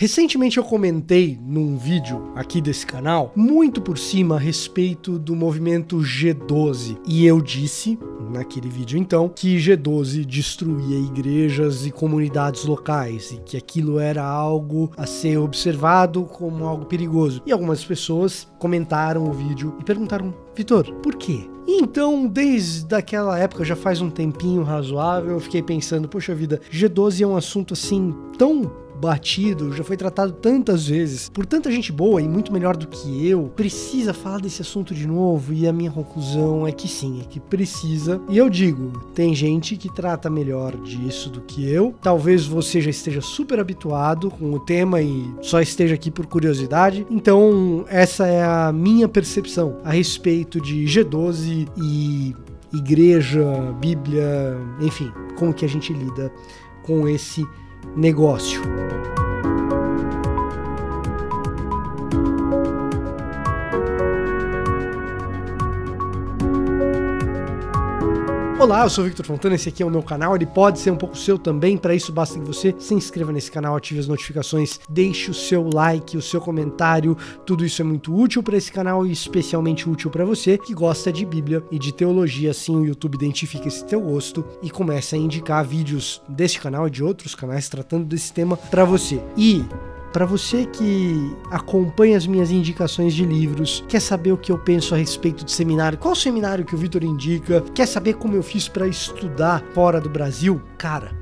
Recentemente eu comentei num vídeo aqui desse canal, muito por cima, a respeito do movimento G12. E eu disse, naquele vídeo então, que G12 destruía igrejas e comunidades locais, e que aquilo era algo a ser observado como algo perigoso. E algumas pessoas comentaram o vídeo e perguntaram, Victor, por quê? Então, desde aquela época, já faz um tempinho razoável, eu fiquei pensando, poxa vida, G12 é um assunto assim tão batido, já foi tratado tantas vezes por tanta gente boa e muito melhor do que eu, precisa falar desse assunto de novo. E a minha conclusão é que sim, é que precisa. E eu digo, tem gente que trata melhor disso do que eu, talvez você já esteja super habituado com o tema e só esteja aqui por curiosidade. Então essa é a minha percepção a respeito de G12 e igreja, Bíblia, enfim, como que a gente lida com esse negócio. Olá, eu sou o Victor Fontana, esse aqui é o meu canal, ele pode ser um pouco seu também, para isso basta que você se inscreva nesse canal, ative as notificações, deixe o seu like, o seu comentário, tudo isso é muito útil para esse canal e especialmente útil para você que gosta de Bíblia e de teologia, assim o YouTube identifica esse teu gosto e começa a indicar vídeos desse canal e de outros canais tratando desse tema para você. E para você que acompanha as minhas indicações de livros, quer saber o que eu penso a respeito de seminário, qual seminário que o Victor indica, quer saber como eu fiz para estudar fora do Brasil, cara,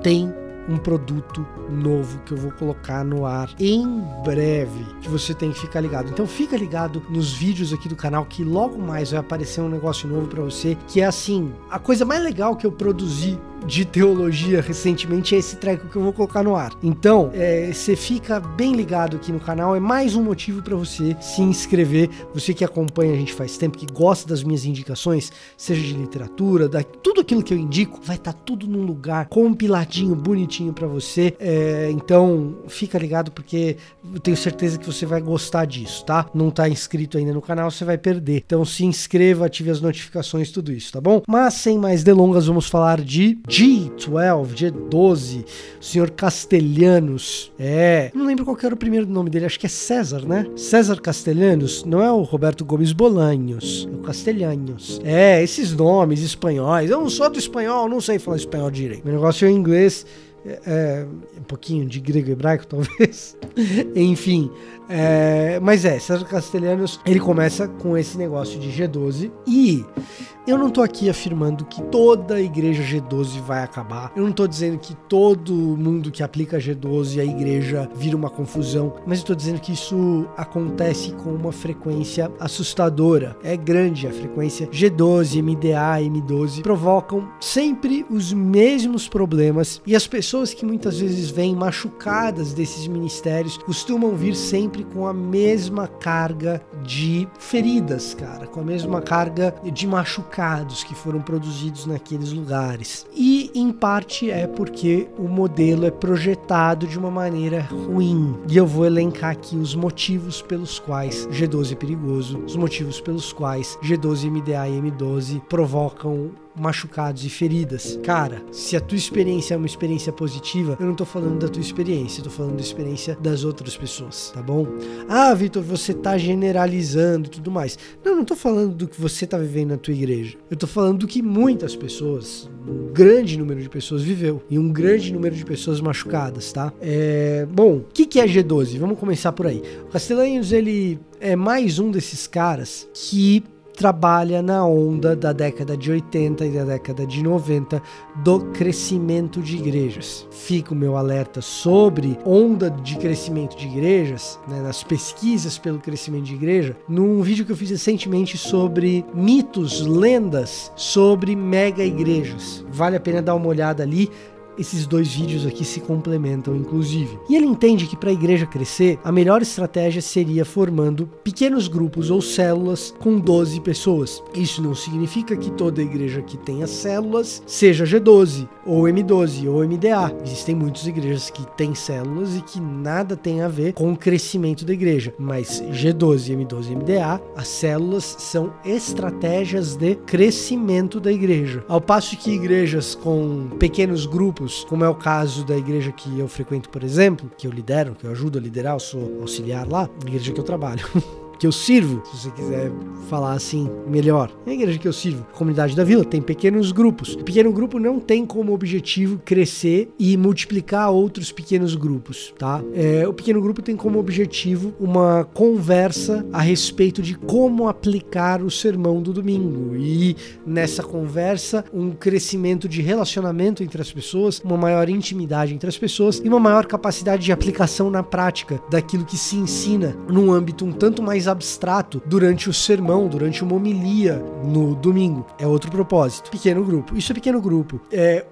tem um produto novo que eu vou colocar no ar em breve, que você tem que ficar ligado. Então fica ligado nos vídeos aqui do canal que logo mais vai aparecer um negócio novo para você, que é assim, a coisa mais legal que eu produzi de teologia recentemente é esse treco que eu vou colocar no ar. Então, você fica bem ligado aqui no canal, é mais um motivo para você se inscrever, você que acompanha a gente faz tempo, que gosta das minhas indicações, seja de literatura, tudo aquilo que eu indico, vai estar tudo num lugar compiladinho, bonitinho para você, então fica ligado porque eu tenho certeza que você vai gostar disso, tá? Não tá inscrito ainda no canal, você vai perder. Então se inscreva, ative as notificações, tudo isso, tá bom? Mas sem mais delongas, vamos falar de G12, G12, o senhor Castellanos, não lembro qual que era o primeiro nome dele, acho que é César, né? César Castellanos, não é o Roberto Gomes Bolanhos, é o Castellanos. Esses nomes espanhóis, eu não sou do espanhol, não sei falar espanhol direito. Meu negócio é inglês, um pouquinho de grego e hebraico talvez, enfim, mas César Castellanos, ele começa com esse negócio de G12 e eu não tô aqui afirmando que toda a igreja G12 vai acabar, eu não tô dizendo que todo mundo que aplica G12 a igreja vira uma confusão, mas eu tô dizendo que isso acontece com uma frequência assustadora, é grande a frequência. G12, MDA, M12 provocam sempre os mesmos problemas e as pessoas que muitas vezes vêm machucadas desses ministérios costumam vir sempre com a mesma carga de feridas, cara, com a mesma carga de machucados que foram produzidos naqueles lugares. E em parte é porque o modelo é projetado de uma maneira ruim. E eu vou elencar aqui os motivos pelos quais G12 é perigoso, os motivos pelos quais G12, MDA e M12 provocam machucados e feridas. Cara, se a tua experiência é uma experiência positiva, eu não tô falando da tua experiência, eu tô falando da experiência das outras pessoas, tá bom? Ah, Victor, você tá generalizando e tudo mais. Não, não tô falando do que você tá vivendo na tua igreja. Eu tô falando do que muitas pessoas, um grande número de pessoas viveu e um grande número de pessoas machucadas, tá? Bom, o que é G12? Vamos começar por aí. O Castellanos, ele é mais um desses caras que trabalha na onda da década de 80 e da década de 90 do crescimento de igrejas. Fica o meu alerta sobre onda de crescimento de igrejas, né, nas pesquisas pelo crescimento de igreja, num vídeo que eu fiz recentemente sobre mitos, lendas sobre mega igrejas. Vale a pena dar uma olhada ali. Esses dois vídeos aqui se complementam, inclusive. E ele entende que para a igreja crescer, a melhor estratégia seria formando pequenos grupos ou células com 12 pessoas. Isso não significa que toda igreja que tenha células seja G12, ou M12, ou MDA. Existem muitas igrejas que têm células e que nada tem a ver com o crescimento da igreja. Mas G12, M12 e MDA, as células são estratégias de crescimento da igreja. Ao passo que igrejas com pequenos grupos grupos, como é o caso da igreja que eu frequento, por exemplo, que eu lidero, que eu ajudo a liderar, eu sou auxiliar lá, a igreja que eu trabalho, que eu sirvo, se você quiser falar assim melhor. É a igreja que eu sirvo, a comunidade da vila, tem pequenos grupos. O pequeno grupo não tem como objetivo crescer e multiplicar outros pequenos grupos, tá? O pequeno grupo tem como objetivo uma conversa a respeito de como aplicar o sermão do domingo. E nessa conversa, um crescimento de relacionamento entre as pessoas, uma maior intimidade entre as pessoas e uma maior capacidade de aplicação na prática daquilo que se ensina num âmbito um tanto mais abstrato durante o sermão, durante uma homilia no domingo. É outro propósito. Pequeno grupo. Isso é pequeno grupo.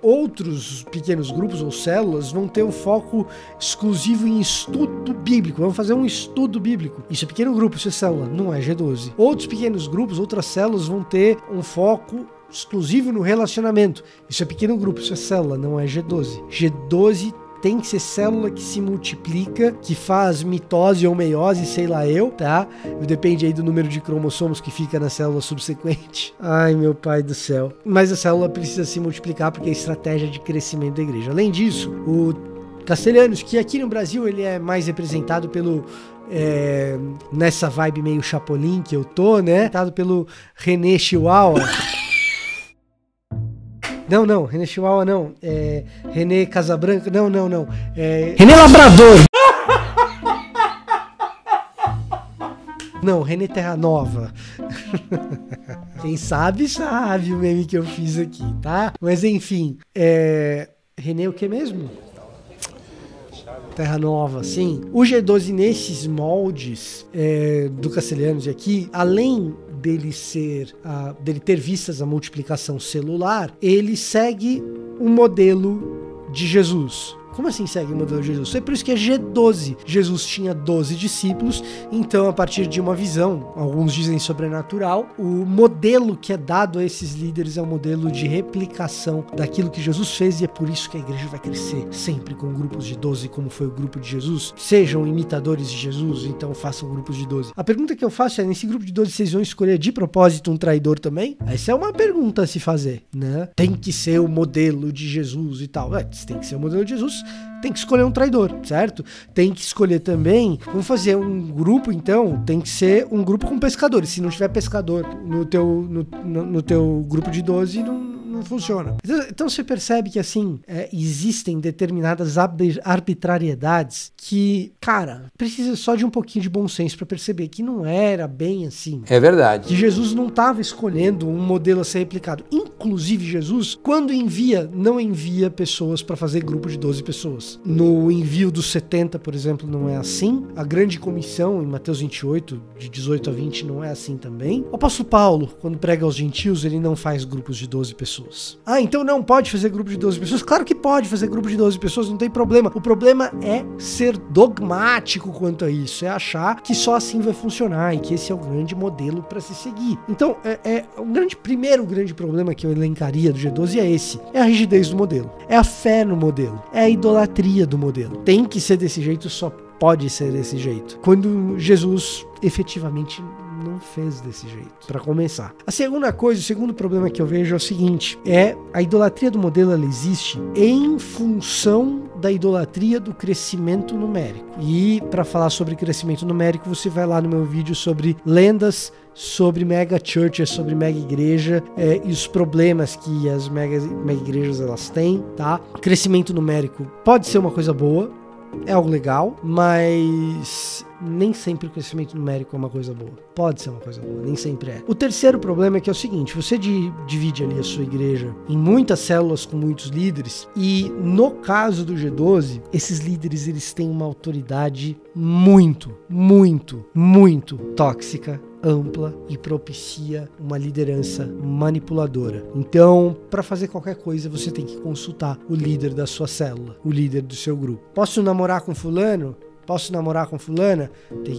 Outros pequenos grupos ou células vão ter um foco exclusivo em estudo bíblico. Vão fazer um estudo bíblico. Isso é pequeno grupo, isso é célula. Não é G12. Outros pequenos grupos, outras células vão ter um foco exclusivo no relacionamento. Isso é pequeno grupo, isso é célula. Não é G12. G12 tem que ser célula que se multiplica, que faz mitose ou meiose, sei lá eu, tá? Depende aí do número de cromossomos que fica na célula subsequente. Ai, meu pai do céu. Mas a célula precisa se multiplicar porque é a estratégia de crescimento da igreja. Além disso, o Castellanos, que aqui no Brasil ele é mais representado pelo... nessa vibe meio Chapolin que eu tô, né? Representado pelo René Chihuahua. Não, René Chihuahua não. René Casabranca. Não. René Labrador. Não, René Terra Nova. Quem sabe, sabe o meme que eu fiz aqui, tá? Mas enfim, René o que mesmo? Terra Nova, sim. O G12 nesses moldes do Castellanos de aqui, além dele ter vistas a multiplicação celular, ele segue um modelo de Jesus. Como assim segue o modelo de Jesus? É por isso que é G12. Jesus tinha 12 discípulos, então a partir de uma visão, alguns dizem sobrenatural, o modelo que é dado a esses líderes é um modelo de replicação daquilo que Jesus fez, e é por isso que a igreja vai crescer sempre com grupos de 12, como foi o grupo de Jesus. Sejam imitadores de Jesus, então façam grupos de 12. A pergunta que eu faço é, nesse grupo de 12 vocês vão escolher de propósito um traidor também? Essa é uma pergunta a se fazer, né? Tem que ser o modelo de Jesus e tal. Se tem que ser o modelo de Jesus, tem que escolher um traidor, certo? Tem que escolher também, vamos fazer um grupo então, tem que ser um grupo com pescadores. Se não tiver pescador no teu grupo de 12, não funciona. Então você percebe que assim, existem determinadas arbitrariedades que, cara, precisa só de um pouquinho de bom senso pra perceber que não era bem assim. É verdade. Que Jesus não estava escolhendo um modelo a ser replicado. Inclusive Jesus, quando envia, não envia pessoas pra fazer grupo de 12 pessoas. No envio dos 70, por exemplo, não é assim. A grande comissão em Mateus 28, de 18 a 20, não é assim também. O apóstolo Paulo, quando prega aos gentios, ele não faz grupos de 12 pessoas. Ah, então não pode fazer grupo de 12 pessoas? Claro que pode fazer grupo de 12 pessoas, não tem problema. O problema é ser dogmático quanto a isso, é achar que só assim vai funcionar e que esse é o grande modelo para se seguir. Então, o primeiro grande problema que eu elencaria do G12 é esse. É a rigidez do modelo, é a fé no modelo, é a idolatria do modelo. Tem que ser desse jeito, só pode ser desse jeito. Quando Jesus efetivamente não fez desse jeito, para começar. A segunda coisa, o segundo problema que eu vejo é o seguinte, a idolatria do modelo, ela existe em função da idolatria do crescimento numérico. E para falar sobre crescimento numérico, você vai lá no meu vídeo sobre lendas, sobre mega churches, sobre mega igreja e os problemas que as mega igrejas elas têm, tá? Crescimento numérico pode ser uma coisa boa, é algo legal, mas nem sempre o crescimento numérico é uma coisa boa. Pode ser uma coisa boa, nem sempre é. O terceiro problema é que é o seguinte, você divide ali a sua igreja em muitas células com muitos líderes, e no caso do G12, esses líderes eles têm uma autoridade muito, muito, muito tóxica, ampla, e propicia uma liderança manipuladora. Então, para fazer qualquer coisa, você tem que consultar o líder da sua célula, o líder do seu grupo. Posso namorar com fulano? Posso namorar com fulana? Tem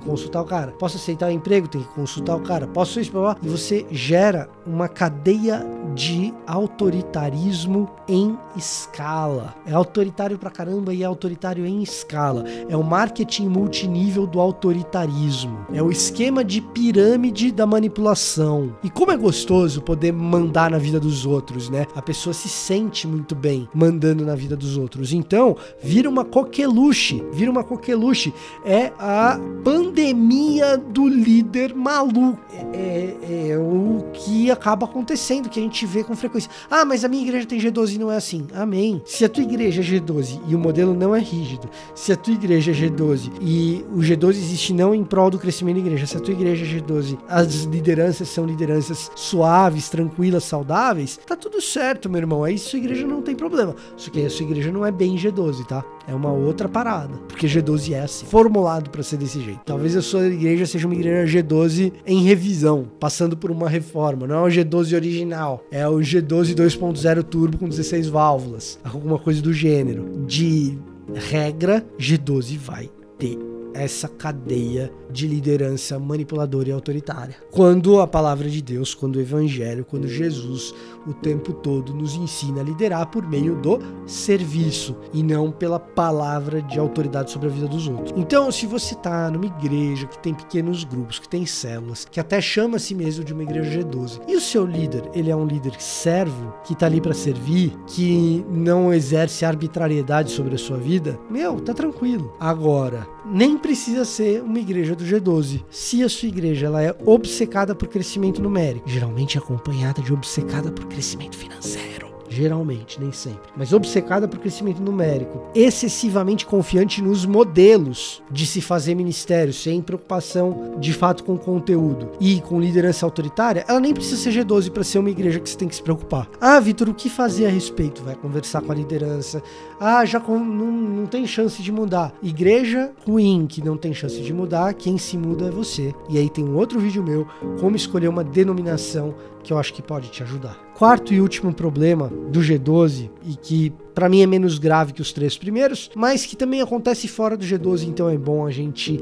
que consultar, o cara. Posso aceitar o emprego? Tem que consultar o cara. Posso isso, blá, blá. E você gera uma cadeia de autoritarismo em escala. É autoritário pra caramba e é autoritário em escala. É o marketing multinível do autoritarismo. É o esquema de pirâmide da manipulação. E como é gostoso poder mandar na vida dos outros, né? A pessoa se sente muito bem mandando na vida dos outros. Então, vira uma coqueluche. Vira uma coqueluche. É a pandemia do líder maluco. É o que acaba acontecendo, que a gente vê com frequência. Ah, mas a minha igreja tem G12 e não é assim. Amém. Se a tua igreja é G12 e o modelo não é rígido, se a tua igreja é G12 e o G12 existe não em prol do crescimento da igreja, se a tua igreja é G12, as lideranças são lideranças suaves, tranquilas, saudáveis, tá tudo certo, meu irmão. Aí sua igreja não tem problema. Só que a sua igreja não é bem G12, tá? É uma outra parada. Porque G12 é assim, formulado pra ser desse jeito. Talvez a sua igreja seja uma igreja G12 em revisão, passando por uma reforma. Não é o G12 original, é o G12 2.0 turbo com 16 válvulas. Alguma coisa do gênero. De regra, G12 vai ter essa cadeia de liderança manipuladora e autoritária. Quando a palavra de Deus, quando o evangelho, quando Jesus o tempo todo nos ensina a liderar por meio do serviço e não pela palavra de autoridade sobre a vida dos outros. Então, se você tá numa igreja que tem pequenos grupos, que tem células, que até chama a si mesmo de uma igreja G12, e o seu líder, ele é um líder servo, que tá ali para servir, que não exerce arbitrariedade sobre a sua vida, meu, tá tranquilo. Agora, nem precisa ser uma igreja do G12. Se a sua igreja ela é obcecada por crescimento numérico, geralmente acompanhada de obcecada por crescimento financeiro. Geralmente, nem sempre. Mas obcecada por crescimento numérico. Excessivamente confiante nos modelos de se fazer ministério, sem preocupação de fato com o conteúdo. E com liderança autoritária, ela nem precisa ser G12 para ser uma igreja que você tem que se preocupar. Ah, Vitor, o que fazer a respeito? Vai conversar com a liderança. Ah, não tem chance de mudar. Igreja ruim que não tem chance de mudar, quem se muda é você. E aí tem um outro vídeo meu, como escolher uma denominação que eu acho que pode te ajudar. Quarto e último problema do G12, e que para mim é menos grave que os três primeiros, mas que também acontece fora do G12, então é bom a gente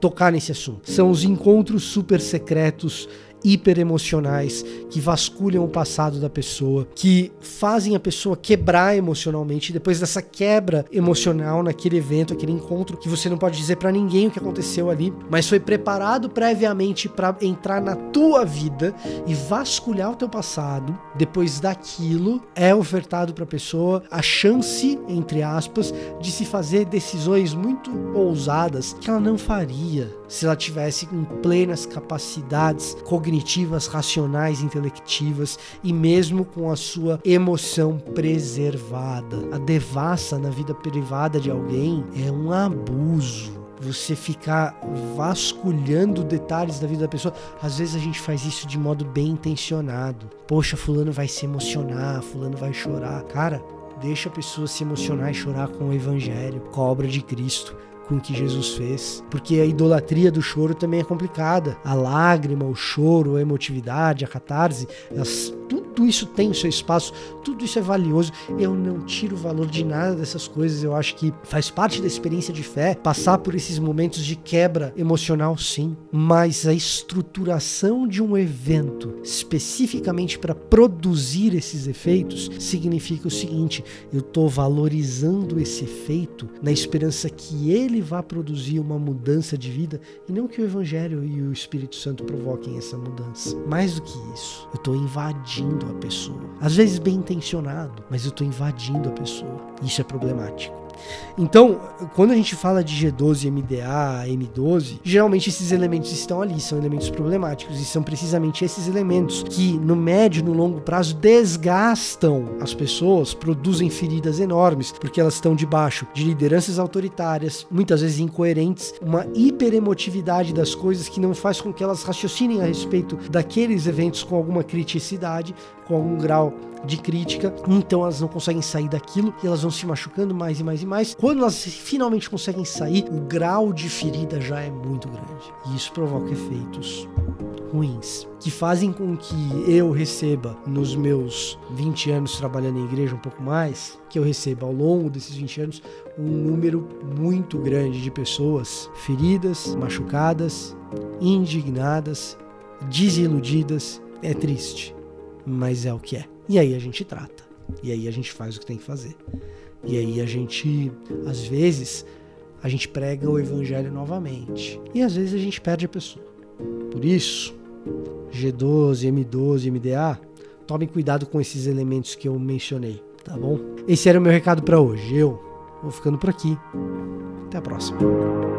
tocar nesse assunto. São os encontros super secretos, hiperemocionais, que vasculham o passado da pessoa, que fazem a pessoa quebrar emocionalmente, e depois dessa quebra emocional naquele evento, aquele encontro, que você não pode dizer pra ninguém o que aconteceu ali, mas foi preparado previamente pra entrar na tua vida e vasculhar o teu passado. Depois daquilo, é ofertado pra pessoa a chance, entre aspas, de se fazer decisões muito ousadas que ela não faria se ela tivesse em plenas capacidades cognitivas, racionais, intelectivas e mesmo com a sua emoção preservada. A devassa na vida privada de alguém é um abuso. Você ficar vasculhando detalhes da vida da pessoa. Às vezes a gente faz isso de modo bem intencionado. Poxa, fulano vai se emocionar, fulano vai chorar. Cara, deixa a pessoa se emocionar e chorar com o evangelho, com a obra de Cristo, com o que Jesus fez, porque a idolatria do choro também é complicada. A lágrima, o choro, a emotividade, a catarse, tudo isso tem o seu espaço, tudo isso é valioso. Eu não tiro o valor de nada dessas coisas, eu acho que faz parte da experiência de fé, passar por esses momentos de quebra emocional, sim, mas a estruturação de um evento especificamente para produzir esses efeitos significa o seguinte: eu estou valorizando esse efeito na esperança que ele vá produzir uma mudança de vida e não que o Evangelho e o Espírito Santo provoquem essa mudança. Mais do que isso, eu estou invadindo a pessoa. Às vezes bem intencionado, mas eu estou invadindo a pessoa. Isso é problemático. Então, quando a gente fala de G12, MDA, M12, geralmente esses elementos estão ali, são elementos problemáticos, e são precisamente esses elementos que no médio e no longo prazo desgastam as pessoas, produzem feridas enormes, porque elas estão debaixo de lideranças autoritárias, muitas vezes incoerentes, uma hiperemotividade das coisas que não faz com que elas raciocinem a respeito daqueles eventos com alguma criticidade, com algum grau de crítica, então elas não conseguem sair daquilo e elas vão se machucando mais e mais e mais. Quando elas finalmente conseguem sair, o grau de ferida já é muito grande. E isso provoca efeitos ruins, que fazem com que eu receba nos meus 20 anos trabalhando em igreja, um pouco mais, que eu receba ao longo desses 20 anos um número muito grande de pessoas feridas, machucadas, indignadas, desiludidas. É triste, mas é o que é. E aí a gente trata, e aí a gente faz o que tem que fazer. E aí a gente, às vezes, a gente prega o evangelho novamente. E às vezes a gente perde a pessoa. Por isso, G12, M12, MDA, tomem cuidado com esses elementos que eu mencionei, tá bom? Esse era o meu recado pra hoje. Eu vou ficando por aqui. Até a próxima.